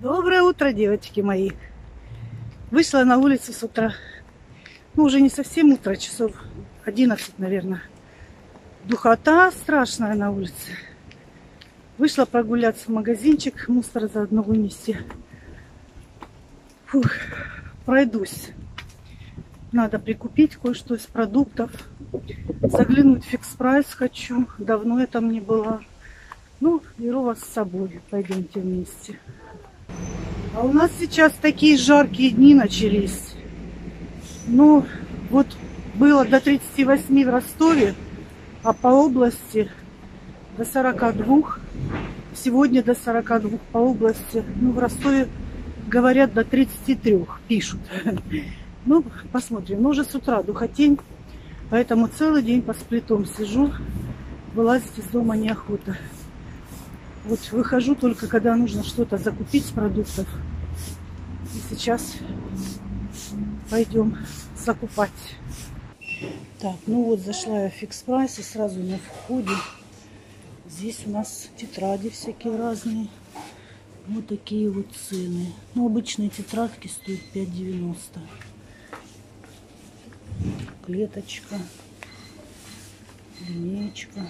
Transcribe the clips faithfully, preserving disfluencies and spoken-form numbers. Доброе утро, девочки мои. Вышла на улицу с утра. Ну, уже не совсем утро, часов одиннадцать, наверное. Духота страшная на улице. Вышла прогуляться в магазинчик, мусор заодно вынести. Фух, пройдусь. Надо прикупить кое-что из продуктов. Заглянуть в Фикс Прайс хочу. Давно я там не была. Ну, беру вас с собой. Пойдемте вместе. А у нас сейчас такие жаркие дни начались. Ну, вот было до тридцати восьми в Ростове, а по области до сорока двух. Сегодня до сорока двух по области. Ну, в Ростове, говорят, до тридцати трёх пишут. Ну, посмотрим. Ну, уже с утра духотень, поэтому целый день под сплитом сижу. Вылазить из дома неохота. Вот выхожу только, когда нужно что-то закупить с продуктов. И сейчас пойдем закупать. Так, ну вот зашла я в Фикс Прайс и сразу на входе. Здесь у нас тетради всякие разные. Вот такие вот цены. Ну, обычные тетрадки стоят пять девяносто. Клеточка, линейка.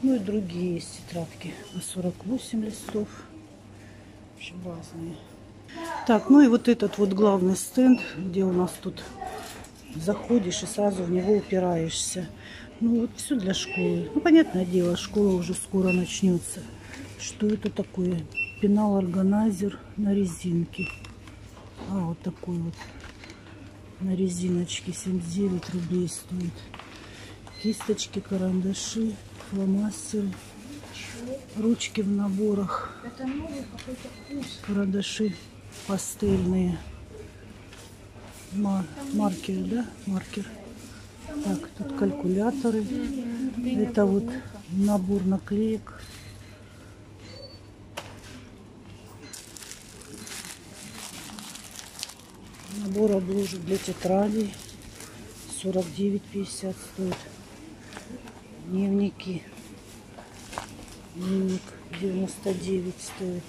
Ну и другие есть тетрадки на сорок восемь листов. В общем, разные. Так, ну и вот этот вот главный стенд, где у нас тут заходишь и сразу в него упираешься. Ну вот все для школы. Ну, понятное дело, школа уже скоро начнется. Что это такое? Пенал-органайзер на резинке. А, вот такой вот на резиночке. семьдесят девять рублей стоит. Кисточки, карандаши, фломастеры, ручки в наборах, карандаши пастельные, Мар маркеры, да, маркер. Так, тут калькуляторы, это вот набор наклеек. Набор обложек для тетрадей, сорок девять пятьдесят стоит. Дневники. Дневник девяносто девять стоит.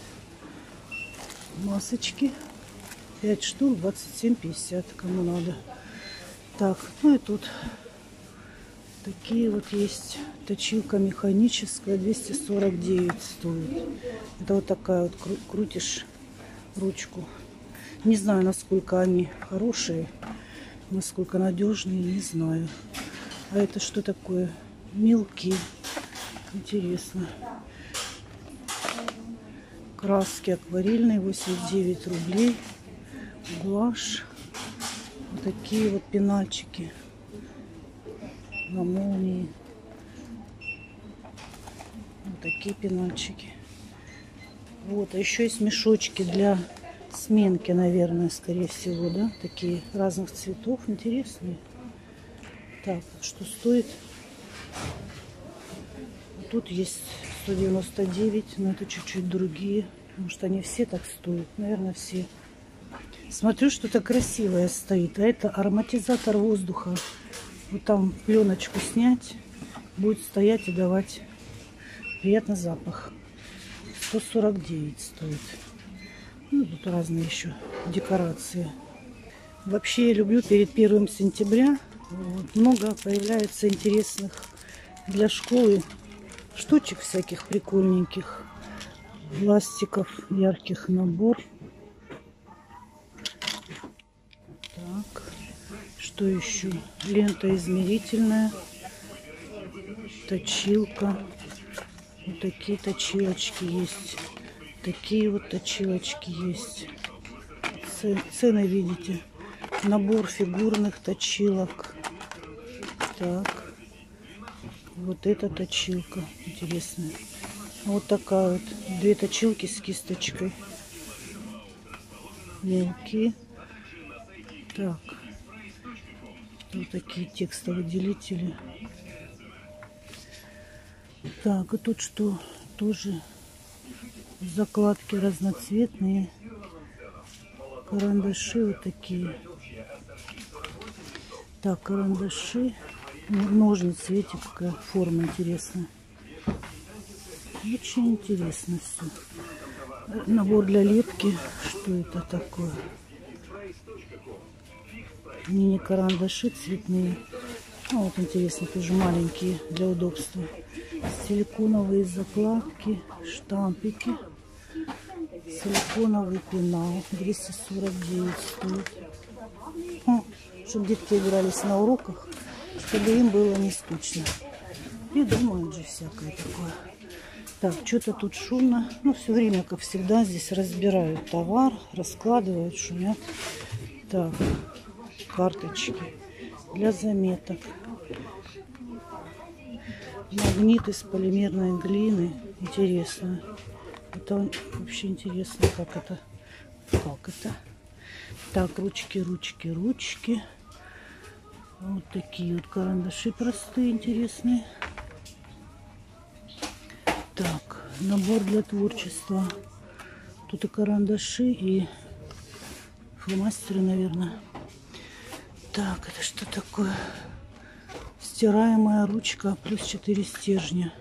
Масочки. пять штук, двадцать семь пятьдесят, кому надо. Так, ну и тут такие вот есть. Точилка механическая, двести сорок девять стоит. Это вот такая вот, крутишь ручку. Не знаю, насколько они хорошие, насколько надежные, не знаю. А это что такое? Мелки. Интересно. Краски акварельные, восемьдесят девять рублей. Гуашь. Вот такие вот пенальчики на молнии. Вот такие пенальчики. Вот, а еще есть мешочки для сменки, наверное, скорее всего, да? Такие разных цветов. Интересные. Так, что стоит? Тут есть сто девяносто девять, но это чуть-чуть другие. Потому что они все так стоят. Наверное, все. Смотрю, что-то красивое стоит. А это ароматизатор воздуха. Вот там пленочку снять. Будет стоять и давать приятный запах. сто сорок девять стоит. Ну, тут разные еще декорации. Вообще, я люблю перед первым сентября. Вот, много появляется интересных для школы штучек всяких прикольненьких. Пластиков, ярких набор. Так, что еще? Лента измерительная. Точилка. Вот такие точилочки есть. Такие вот точилочки есть. Цены видите. Набор фигурных точилок. Так. Вот эта точилка интересная. Вот такая вот. Две точилки с кисточкой. Мелкие. Так. Вот такие текстовыделители. Так, и тут что? Тоже закладки разноцветные. Карандаши вот такие. Так, карандаши. Ножницы, видите, какая форма интересная. Очень интересно все. набор для лепки. Что это такое? Мини-карандаши цветные. Ну, вот интересно, тоже маленькие для удобства. Силиконовые закладки, штампики. Силиконовый пенал. двести сорок девять стоит. О, чтобы детки игрались на уроках, чтобы им было не скучно. И думают же всякое такое. Так, что-то тут шумно. Ну, все время, как всегда, здесь разбирают товар, раскладывают, шумят. Так, карточки для заметок. Магнит из полимерной глины. Интересно. Это вообще интересно, как это. Как это? Так, ручки, ручки, ручки. Вот такие вот карандаши простые, интересные. Так, набор для творчества. Тут и карандаши, и фломастеры, наверное. Так, это что такое? Стираемая ручка плюс четыре стержня.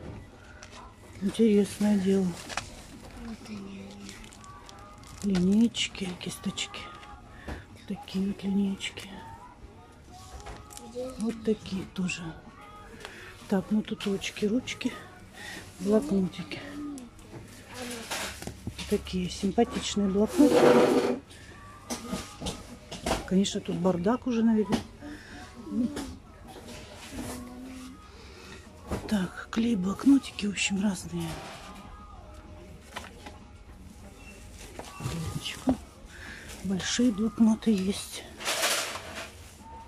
Интересное дело. Линейки, кисточки. Такие вот линейки. Вот такие тоже. Так, ну тут ручки, ручки, блокнотики. Такие симпатичные блокнотики. Конечно, тут бардак уже, наверное. Так, клей, блокнотики, в общем, разные. Большие блокноты есть.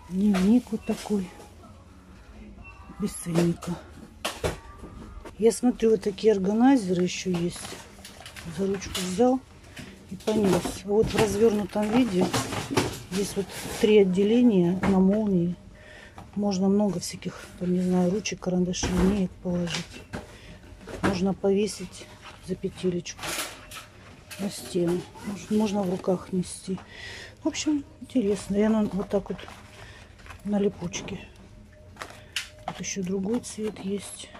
Дневник вот такой. Без ценника. Я смотрю, вот такие органайзеры еще есть. За ручку взял и понес. Вот в развернутом виде. Здесь вот три отделения на молнии. Можно много всяких, там, не знаю, ручек, карандашей, линеек положить. Можно повесить за петелечку на стену. Можно в руках нести. В общем, интересно. И она вот так вот на липучке. Вот еще другой цвет есть.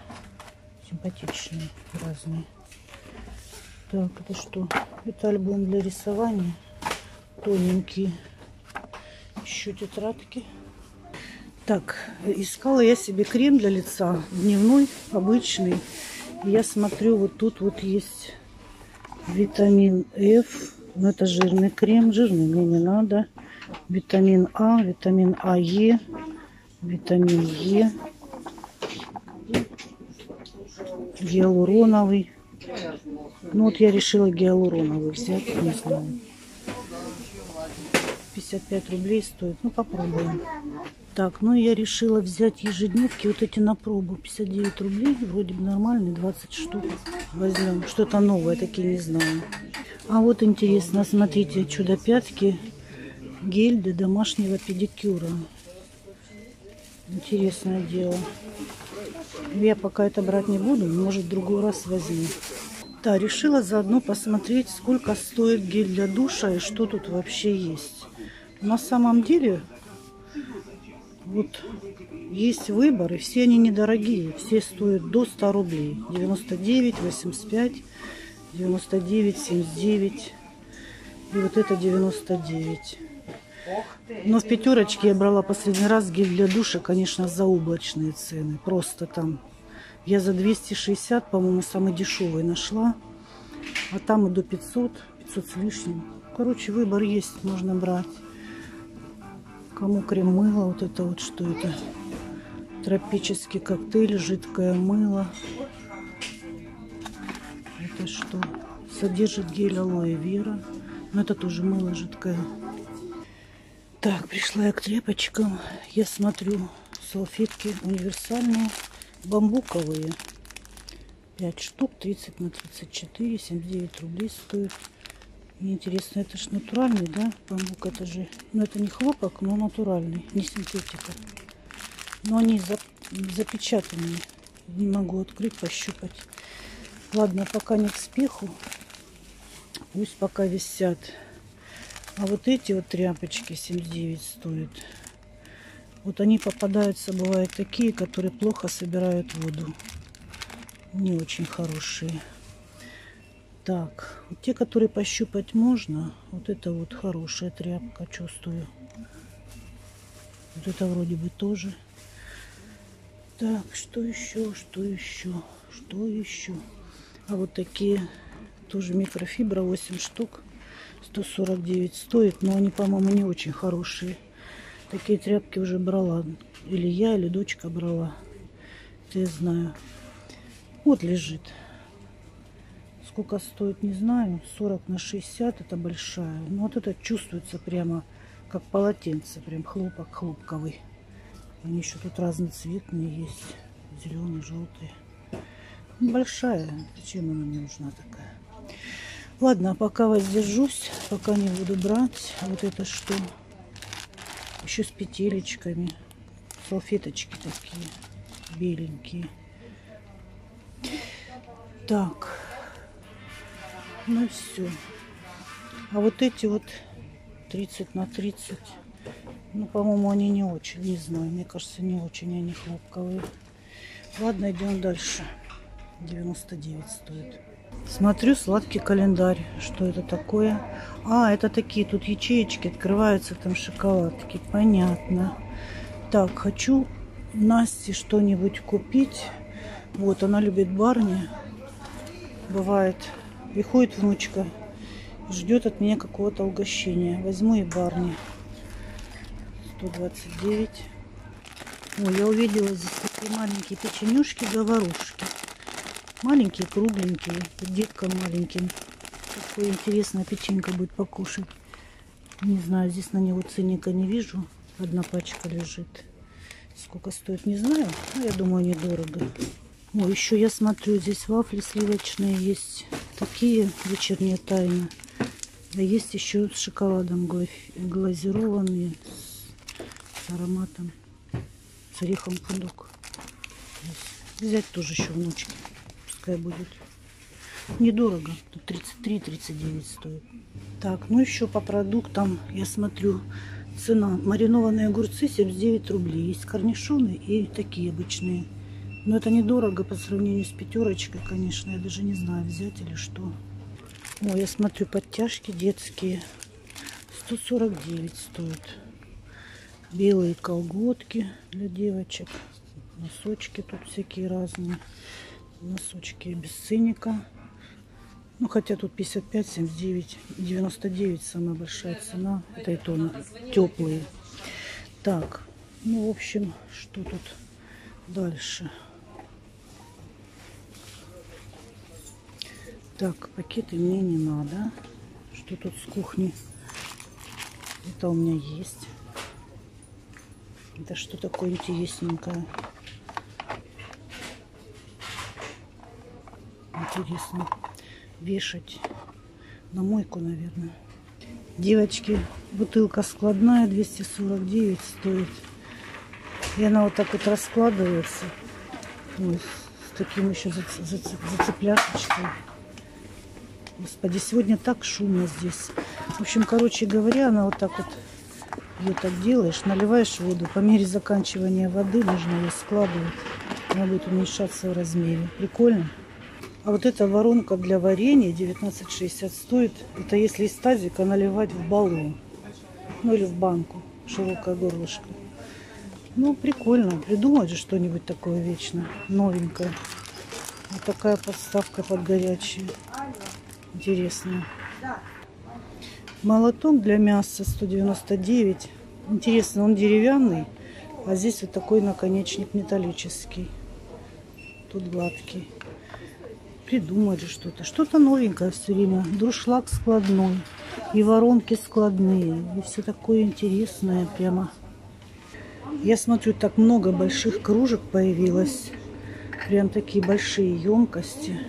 Симпатичные, разные. Так, это что? Это альбом для рисования. Тоненькие. Еще тетрадки. Так, искала я себе крем для лица. Дневной, обычный. Я смотрю, вот тут вот есть витамин Ф. Но это жирный крем. Жирный мне не надо. Витамин А, витамин АЕ, витамин Е, гиалуроновый. Ну вот я решила гиалуроновый взять, не знаю. пятьдесят пять рублей стоит, ну попробуем. Так, ну я решила взять ежедневки, вот эти на пробу, пятьдесят девять рублей, вроде бы нормальные, двадцать штук возьмем. Что-то новое, такие не знаю. А вот интересно, смотрите, чудо-пятки. Гель для домашнего педикюра. Интересное дело. Я пока это брать не буду, может, в другой раз возьму. Да, решила заодно посмотреть, сколько стоит гель для душа и что тут вообще есть. На самом деле, вот есть выборы, все они недорогие. Все стоят до ста рублей. девяносто девять, восемьдесят пять, девяносто девять, семьдесят девять. И вот это девяносто девять. Но в пятерочке я брала последний раз гель для душа, конечно, за облачные цены. Просто там. Я за двести шестьдесят, по-моему, самый дешевый нашла. А там и до пятисот, пятьсот с лишним. Короче, выбор есть, можно брать. Кому крем-мыло, вот это вот, что это? Тропический коктейль, жидкое мыло. Это что? Содержит гель алоэ вера. Но это тоже мыло жидкое. Так, пришла я к тряпочкам. Я смотрю, салфетки универсальные, бамбуковые. пять штук, тридцать на тридцать четыре, семьдесят девять рублей стоит. Мне интересно, это же натуральный, да? Бамбук, это же... Ну, это не хлопок, но натуральный, не синтетика. Но они зап... запечатанные. Не могу открыть, пощупать. Ладно, пока не к спеху. Пусть пока висят. А вот эти вот тряпочки семьдесят девять стоят. Вот они попадаются, бывают такие, которые плохо собирают воду. Не очень хорошие. Так, те, которые пощупать можно, вот это вот хорошая тряпка, чувствую. Вот это вроде бы тоже. Так, что еще, что еще, что еще? А вот такие тоже микрофибра, восемь штук, сто сорок девять стоит, но они, по-моему, не очень хорошие. Такие тряпки уже брала, или я, или дочка брала, это я знаю. Вот лежит. Сколько стоит, не знаю, сорок на шестьдесят, это большая. Но вот это чувствуется прямо как полотенце, прям хлопок хлопковый. Они еще тут разноцветные есть, зеленые, желтые. Большая, зачем она мне нужна такая? Ладно, пока воздержусь, пока не буду брать. Вот это что? Еще с петелечками, салфеточки такие беленькие. Так, ну все. А вот эти вот тридцать на тридцать, ну, по-моему, они не очень, не знаю, мне кажется, не очень они хлопковые. Ладно, идем дальше. девяносто девять стоит. Смотрю сладкий календарь, что это такое. А, это такие тут ячеечки открываются, там шоколадки, понятно. Так, хочу Насте что-нибудь купить. Вот, она любит Барни, бывает. Приходит внучка, ждет от меня какого-то угощения. Возьму и Барни. сто двадцать девять. Ой, я увидела здесь такие маленькие печенюшки-говорушки. Маленькие, кругленькие, деткам маленьким. Такое интересное, печенька будет покушать. Не знаю, здесь на него ценника не вижу. Одна пачка лежит. Сколько стоит, не знаю. Но я думаю, недорого. О, еще я смотрю, здесь вафли сливочные есть. Такие, вечерняя тайна. А есть еще с шоколадом глазированные. С ароматом. С орехом пудок. Взять тоже еще внучки. Будет недорого, тридцать три тридцать девять стоит. Так, ну еще по продуктам я смотрю, цена: маринованные огурцы семьдесят девять рублей, есть корнишоны и такие обычные, но это недорого по сравнению с пятерочкой, конечно. Я даже не знаю, взять или что. О, я смотрю, подтяжки детские сто сорок девять стоит, белые колготки для девочек, носочки тут всякие разные. Носочки без ценника. Ну, хотя тут пятьдесят пять, семьдесят девять, девяносто девять самая большая цена. Это и то теплые. Так, ну, в общем, что тут дальше? Так, пакеты мне не надо. Что тут с кухни? Это у меня есть. Это что такое интересненькое? Интересно вешать на мойку, наверное. Девочки, бутылка складная двести сорок девять стоит, и она вот так вот раскладывается. Ой, с таким еще зацепляшечкой. Господи, сегодня так шумно здесь. В общем, короче говоря, она вот так вот, ее так делаешь, наливаешь воду, по мере заканчивания воды нужно ее складывать, она будет уменьшаться в размере. Прикольно. А вот эта воронка для варенья девятнадцать шестьдесят стоит. Это если из тазика наливать в баллон. Ну или в банку. Широкое горлышко. Ну, прикольно. Придумать же что-нибудь такое вечно. Новенькое. Вот такая подставка под горячие. Интересная. Молоток для мяса сто девяносто девять. Интересно, он деревянный. А здесь вот такой наконечник металлический. Тут гладкий. Придумали что-то. Что-то новенькое все время. Дуршлаг складной. И воронки складные. И все такое интересное прямо. Я смотрю, так много больших кружек появилось. Прям такие большие емкости.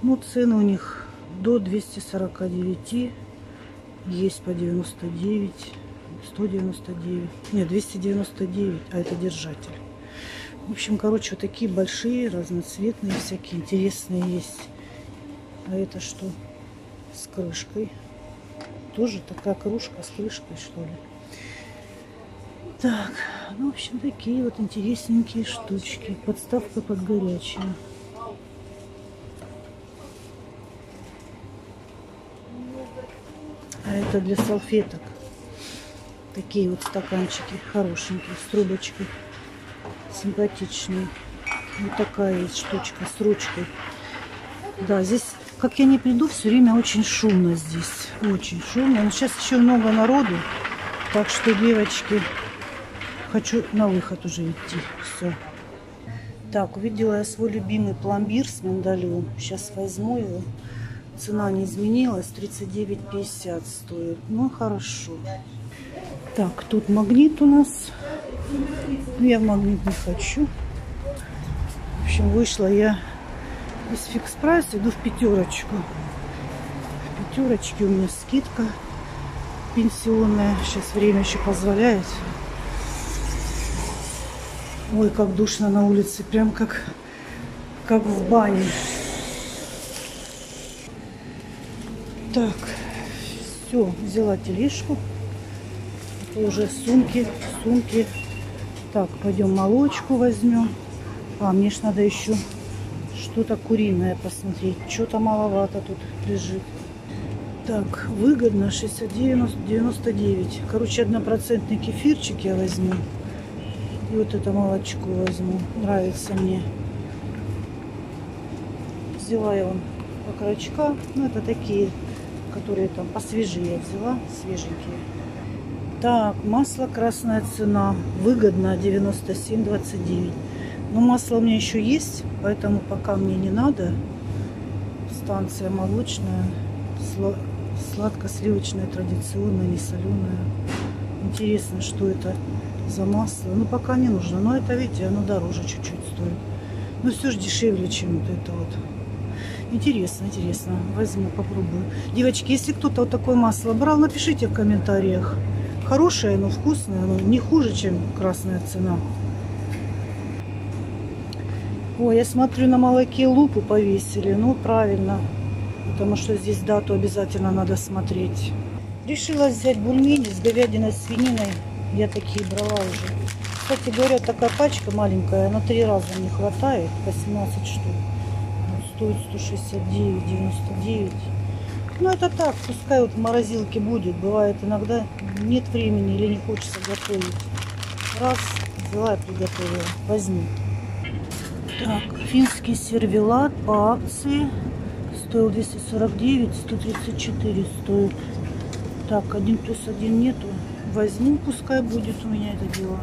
Ну, цены у них до двухсот сорока девяти. Есть по девяноста девяти. сто девяносто девять. Нет, двести девяносто девять. А это держатель. В общем, короче, вот такие большие, разноцветные, всякие интересные есть. А это что? С крышкой. Тоже такая кружка с крышкой, что ли. Так, ну, в общем, такие вот интересненькие штучки. Подставка под горячее. А это для салфеток. Такие вот стаканчики хорошенькие, с трубочкой. Симпатичные. Вот такая есть штучка с ручкой. Да, здесь, как я не приду, все время очень шумно здесь. Очень шумно. Но сейчас еще много народу. Так что, девочки, хочу на выход уже идти. Все. Так, увидела я свой любимый пломбир с миндалем. Сейчас возьму его. Цена не изменилась. тридцать девять пятьдесят стоит. Ну, хорошо. Так, тут магнит у нас. Ну, я в магнит не хочу. В общем, вышла я из Фикс Прайс, иду в Пятерочку. В Пятерочке у меня скидка пенсионная. Сейчас время еще позволяет. Ой, как душно на улице. Прям как, как в бане. Так, все, взяла тележку. Это уже сумки, сумки. Так, пойдем молочку возьмем. А, мне ж надо еще что-то куриное посмотреть. Что-то маловато тут лежит. Так, выгодно шестьдесят девять девяносто девять. Короче, однопроцентный кефирчик я возьму. И вот это молочко возьму. Нравится мне. Взяла я вон окорочка. Ну, это такие, которые там посвежее я взяла. Свеженькие. Так, масло красная цена. Выгодно девяносто семь двадцать девять. Но масло у меня еще есть, поэтому пока мне не надо. Станция молочная, сладко-сливочная, традиционная, не соленая. Интересно, что это за масло. Ну, пока не нужно. Но это, видите, оно дороже чуть-чуть стоит. Но все же дешевле, чем вот это вот. Интересно, интересно. Возьму, попробую. Девочки, если кто-то вот такое масло брал, напишите в комментариях. Хорошее, но вкусное, но не хуже, чем красная цена. О, я смотрю, на молоке лупу повесили. Ну, правильно. Потому что здесь дату обязательно надо смотреть. Решила взять бульмени с говядиной, свининой. Я такие брала уже. Кстати говоря, такая пачка маленькая, на три раза не хватает. восемнадцать штук. Стоит сто шестьдесят девять девяносто девять. Ну, это так. Пускай вот в морозилке будет. Бывает иногда нет времени или не хочется готовить. Раз, взяла и приготовила. Возьми. Так, финский сервелат по акции стоил двести сорок девять, сто тридцать четыре стоит. Так, один плюс один нету. Возьму, пускай будет у меня это дело.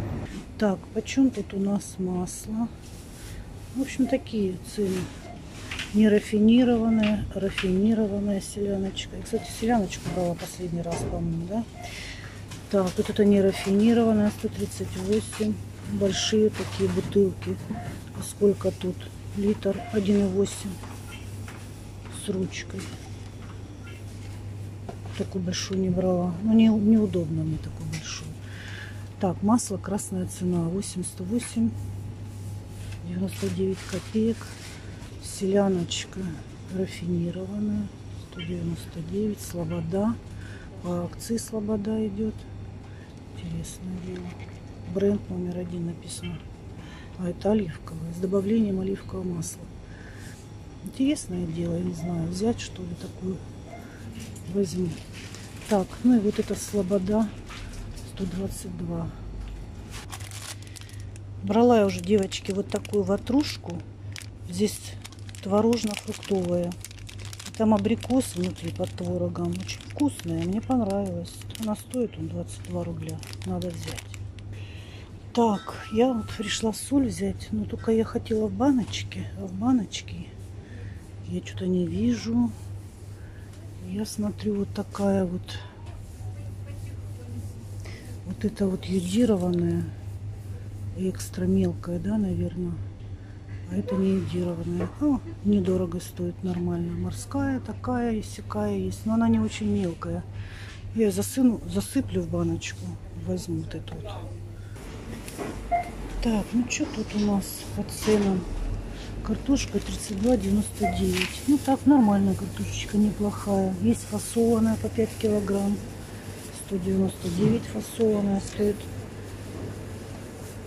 Так, почем тут у нас масло? В общем, такие цены. Нерафинированная, рафинированная селяночка. Я, кстати, селяночку брала последний раз, по-моему, да? Так, вот это нерафинированная, сто тридцать восемь. Большие такие бутылки. Сколько тут? Литр один и восемь с ручкой. Такую большую не брала. Ну, не, неудобно мне такую большую. Так, масло красная цена. восемьдесят восемь. девяносто девять копеек. Селяночка рафинированная. сто девяносто девять. Слобода. По акции Слобода идет. Интересное дело. Бренд номер один написано. А это оливковое, с добавлением оливкового масла. Интересное дело, я не знаю, взять что ли такую. Возьму. Так, ну и вот эта Слобода сто двадцать два. Брала я уже, девочки, вот такую ватрушку. Здесь творожно-фруктовая. Там абрикос внутри под творогом. Очень вкусная, мне понравилось. Она стоит он двадцать два рубля. Надо взять. Так, я вот пришла соль взять, но только я хотела в баночке, а в баночке я что-то не вижу. Я смотрю, вот такая вот, вот это вот йодированная, экстра мелкая, да, наверное, а это не йодированная. О, недорого стоит, нормально. Морская такая и сякая есть, но она не очень мелкая. Я засыну, засыплю в баночку, возьму вот эту вот. Так, ну что тут у нас по ценам? Картошка тридцать два девяносто девять. Ну так, нормальная картошечка, неплохая. Есть фасованная по пять килограмм. сто девяносто девять фасованная стоит.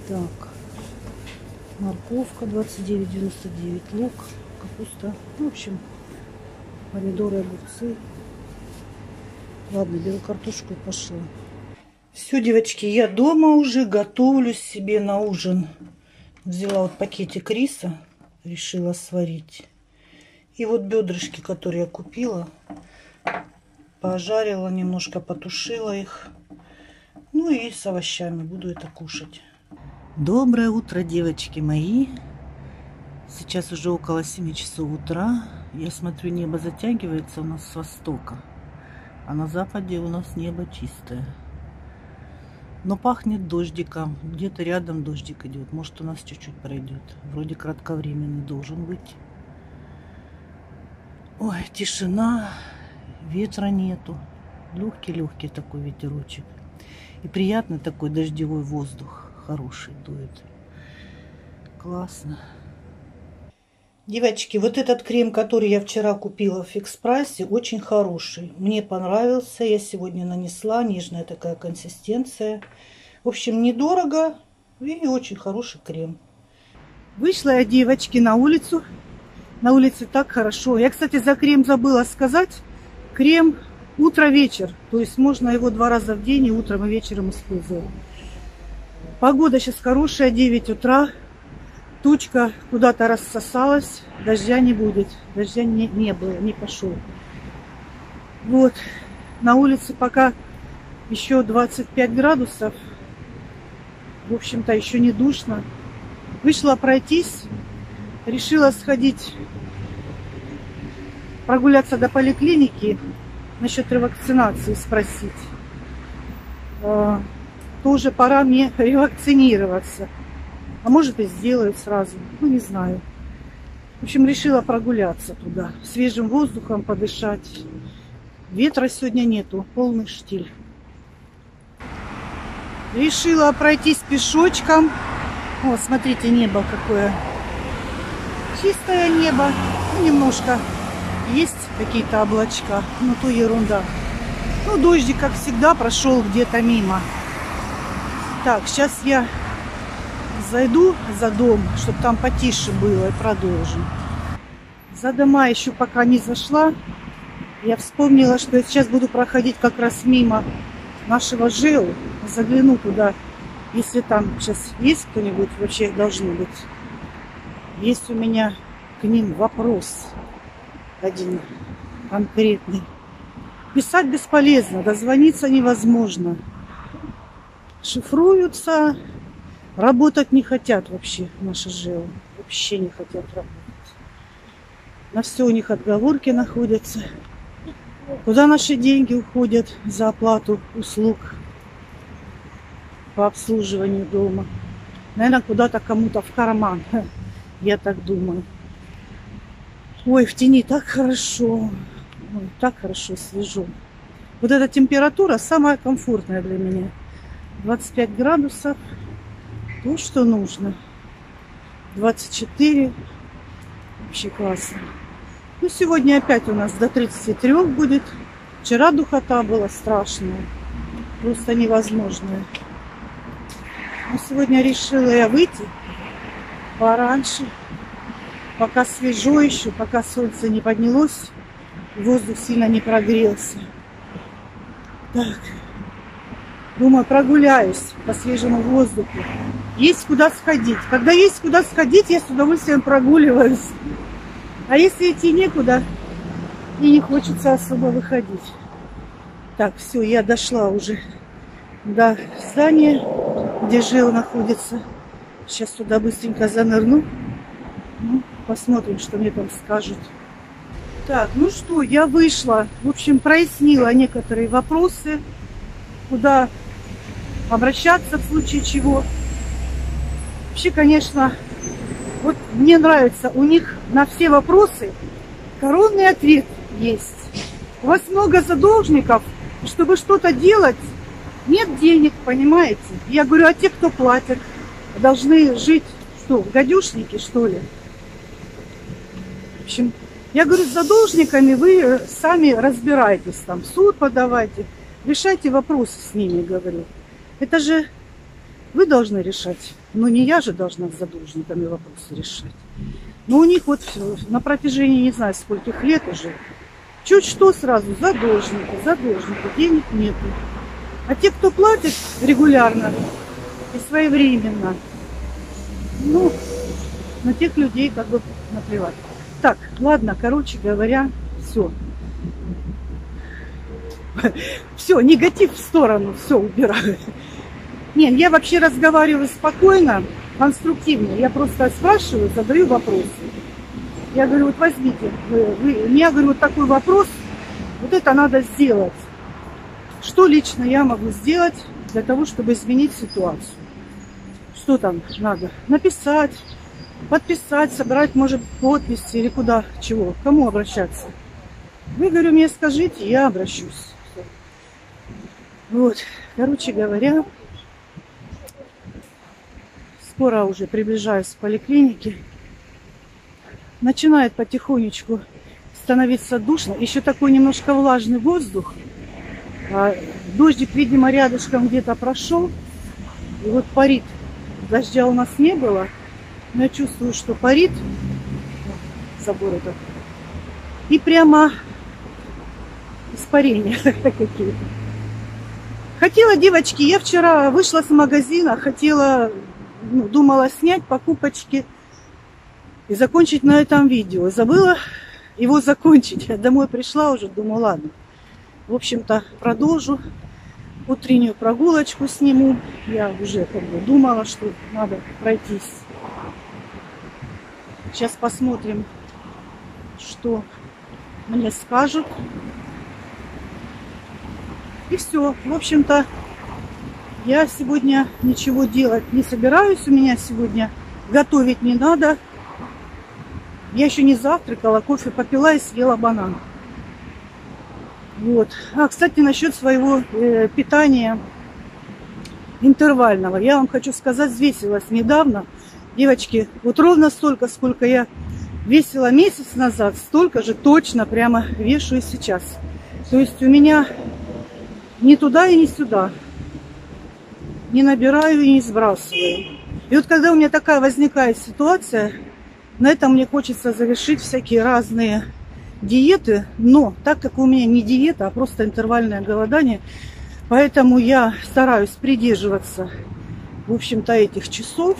Так, морковка двадцать девять девяносто девять. Лук, капуста. В общем, помидоры, огурцы. Ладно, беру картошку и пошла. Все, девочки, я дома уже, готовлю себе на ужин. Взяла вот пакетик риса, решила сварить. И вот бедрышки, которые я купила, пожарила немножко, потушила их. Ну и с овощами буду это кушать. Доброе утро, девочки мои. Сейчас уже около семи часов утра. Я смотрю, небо затягивается у нас с востока. А на западе у нас небо чистое. Но пахнет дождиком. Где-то рядом дождик идет. Может, у нас чуть-чуть пройдет. Вроде кратковременный должен быть. Ой, тишина. Ветра нету. Легкий-легкий такой ветерочек. И приятный такой дождевой воздух. Хороший дует. Классно. Девочки, вот этот крем, который я вчера купила в Фикс прайсе, очень хороший. Мне понравился. Я сегодня нанесла. Нежная такая консистенция. В общем, недорого и очень хороший крем. Вышла я, девочки, на улицу. На улице так хорошо. Я, кстати, за крем забыла сказать. Крем утро-вечер. То есть можно его два раза в день и утром, и вечером использовать. Погода сейчас хорошая, девять утра. Тучка куда-то рассосалась, дождя не будет, дождя не, не было, не пошел. Вот, на улице пока еще двадцать пять градусов, в общем-то еще не душно. Вышла пройтись, решила сходить, прогуляться до поликлиники, насчет ревакцинации спросить. Тоже пора мне ревакцинироваться. А может и сделают сразу, ну не знаю. В общем, решила прогуляться туда, свежим воздухом подышать. Ветра сегодня нету, полный штиль. Решила пройтись пешочком. О, смотрите, небо какое. Чистое небо, ну, немножко есть какие-то облачка, но то ерунда. Ну, дождик, как всегда, прошел где-то мимо. Так, сейчас я зайду за дом, чтобы там потише было, и продолжим. За дома еще пока не зашла. Я вспомнила, что я сейчас буду проходить как раз мимо нашего ЖЭУ. Загляну туда, если там сейчас есть кто-нибудь, вообще должно быть. Есть у меня к ним вопрос один конкретный. Писать бесполезно, дозвониться невозможно. Шифруются. Работать не хотят вообще наши ЖЭУ. Вообще не хотят работать. На все у них отговорки находятся. Куда наши деньги уходят за оплату услуг по обслуживанию дома? Наверное, куда-то кому-то в карман. Я так думаю. Ой, в тени так хорошо. Ой, так хорошо, свежо. Вот эта температура самая комфортная для меня. двадцать пять градусов. То, что нужно. двадцать четыре. Вообще классно. Ну, сегодня опять у нас до тридцати трёх будет. Вчера духота была страшная. Просто невозможная. Но сегодня решила я выйти пораньше. Пока свежо еще, пока солнце не поднялось. Воздух сильно не прогрелся. Так. Думаю, прогуляюсь по свежему воздуху. Есть куда сходить. Когда есть куда сходить, я с удовольствием прогуливаюсь. А если идти некуда, и не хочется особо выходить. Так, все, я дошла уже до здания, где ЖЭУ находится. Сейчас туда быстренько занырну. Ну, посмотрим, что мне там скажут. Так, ну что, я вышла. В общем, прояснила некоторые вопросы. Куда обращаться в случае чего. Вообще, конечно, вот мне нравится, у них на все вопросы коронный ответ есть. У вас много задолжников, чтобы что-то делать, нет денег, понимаете? Я говорю, а те, кто платят, должны жить, что, в гадюшнике, что ли? В общем, я говорю, с задолжниками вы сами разбирайтесь, там, в суд подавайте, решайте вопросы с ними, говорю. Это же вы должны решать. Но не я же должна с задолжниками вопросы решать. Но у них вот на протяжении, не знаю, скольких лет уже, Чуть что сразу задолжники, задолжники, денег нету. А те, кто платит регулярно и своевременно, ну, на тех людей как бы наплевать. Так, ладно, короче говоря, все. Все, негатив в сторону, все убираю. Не, я вообще разговариваю спокойно, конструктивно. Я просто спрашиваю, задаю вопросы. Я говорю, вот возьмите, я говорю, вот такой вопрос, вот это надо сделать. Что лично я могу сделать для того, чтобы изменить ситуацию? Что там надо? Написать, подписать, собрать, может, подписи или куда, чего, к кому обращаться. Вы, говорю, мне скажите, я обращусь. Вот, короче говоря, скоро уже приближаюсь к поликлинике. Начинает потихонечку становиться душно. Еще такой немножко влажный воздух. Дождик, видимо, рядышком где-то прошел. И вот парит. Дождя у нас не было. Но я чувствую, что парит. Забор этот. И прямо испарения какие-то. Хотела, девочки, я вчера вышла с магазина, хотела, ну, думала снять покупочки и закончить на этом видео. Забыла его закончить. Я домой пришла уже, думаю, ладно. В общем-то, продолжу. Утреннюю прогулочку сниму. Я уже как бы думала, что надо пройтись. Сейчас посмотрим, что мне скажут. И все. В общем-то, я сегодня ничего делать не собираюсь. У меня сегодня готовить не надо. Я еще не завтракала, кофе попила и съела банан. Вот. А, кстати, насчет своего э, питания интервального. Я вам хочу сказать, взвесилась недавно. Девочки, вот ровно столько, сколько я весила месяц назад, столько же точно прямо вешу и сейчас. То есть у меня ни туда и ни сюда. Не набираю и не сбрасываю. И вот когда у меня такая возникает ситуация, на этом мне хочется завершить всякие разные диеты. Но так как у меня не диета, а просто интервальное голодание, поэтому я стараюсь придерживаться, в общем-то, этих часов.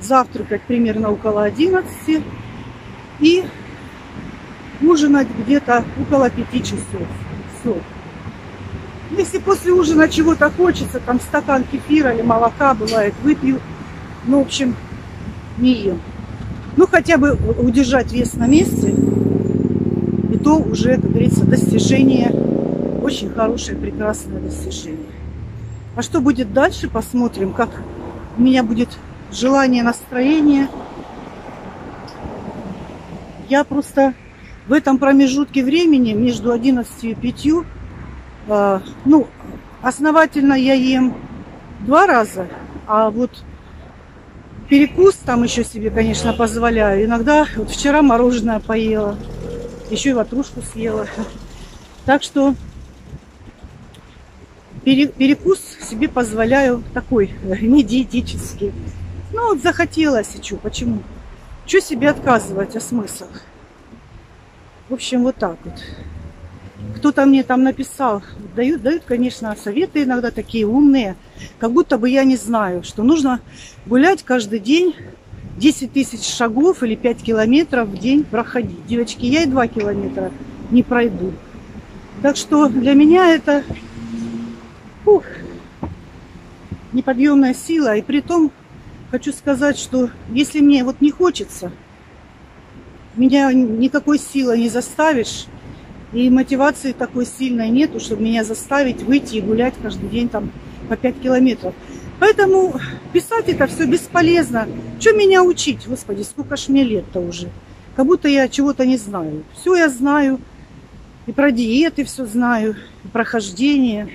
Завтракать примерно около одиннадцати и ужинать где-то около пяти часов. Все. Если после ужина чего-то хочется, там стакан кефира или молока бывает, выпью. Ну, в общем, не ем. Ну, хотя бы удержать вес на месте. И то уже, как говорится, достижение. Очень хорошее, прекрасное достижение. А что будет дальше, посмотрим, как у меня будет желание, настроение. Я просто в этом промежутке времени между одиннадцатью и пятью, э, ну, основательно я ем два раза, а вот перекус там еще себе, конечно, позволяю. Иногда, вот вчера мороженое поела, еще и ватрушку съела. Так что перекус себе позволяю такой, не диетический. Ну, вот захотелось, и что, почему? Что себе отказывать, о смыслах? В общем, вот так вот. Кто-то мне там написал, дают, дают, конечно, советы иногда такие умные, как будто бы я не знаю, что нужно гулять каждый день десять тысяч шагов или пять километров в день проходить. Девочки, я и два километра не пройду. Так что для меня это ух, неподъемная сила, и при том, хочу сказать, что если мне вот не хочется, меня никакой силой не заставишь, и мотивации такой сильной нету, чтобы меня заставить выйти и гулять каждый день там по пять километров. Поэтому писать это все бесполезно. Что меня учить? Господи, сколько ж мне лет-то уже. Как будто я чего-то не знаю. Все я знаю. И про диеты все знаю, и про хождение,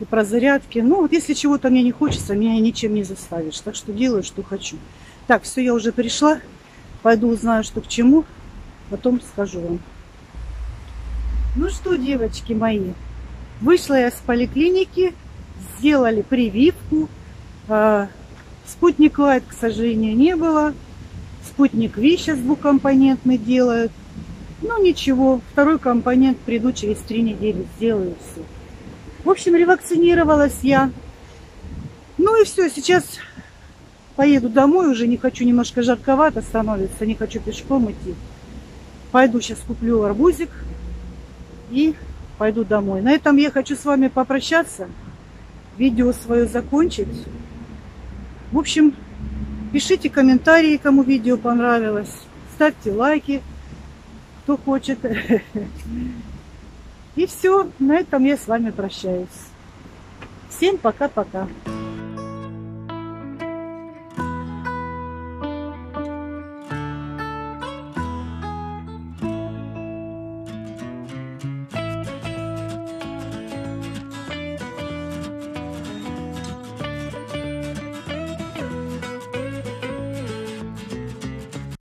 и про зарядки. Ну, вот если чего-то мне не хочется, меня ничем не заставишь. Так что делаю, что хочу. Так, все, я уже пришла. Пойду узнаю, что к чему. Потом скажу вам. Ну что, девочки мои. Вышла я с поликлиники. Сделали прививку. Спутник Лайт, к сожалению, не было. Спутник Ви сейчас двухкомпонентный делают. Ну ничего, второй компонент приду через три недели, сделаю все. В общем, ревакцинировалась я. Ну и все, сейчас поеду домой уже, не хочу, немножко жарковато становится, не хочу пешком идти. Пойду сейчас куплю арбузик и пойду домой. На этом я хочу с вами попрощаться, видео свое закончить. В общем, пишите комментарии, кому видео понравилось, ставьте лайки, кто хочет. И все, на этом я с вами прощаюсь. Всем пока-пока.